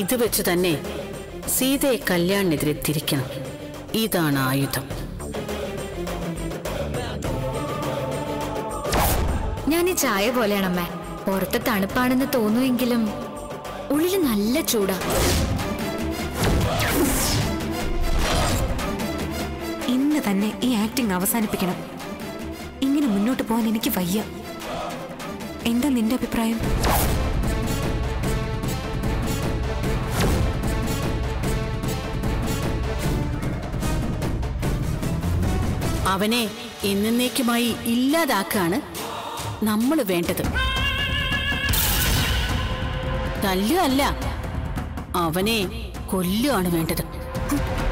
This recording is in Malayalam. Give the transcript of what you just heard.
ഇത് വെച്ച് തന്നെ സീതയെ കല്യാണിനെതിരെ തിരിക്കണം. ഇതാണ് ആയുധം. ഞാൻ ഈ ചായ പോലെയാണ് അമ്മ. പുറത്ത് തണുപ്പാണെന്ന് തോന്നുമെങ്കിലും ഉള്ളിൽ നല്ല ചൂടാ. ഇന്ന് തന്നെ ഈ ആക്ടിംഗ് അവസാനിപ്പിക്കണം. ഇങ്ങനെ മുന്നോട്ട് പോകാൻ എനിക്ക് വയ്യ. എന്താ നിന്റെ അഭിപ്രായം? അവനെ എന്നേക്കുമായി ഇല്ലാതാക്കാണ് നമ്മൾ വേണ്ടത്. തല്ലുമല്ല, അവനെ കൊല്ലുകയാണ് വേണ്ടത്.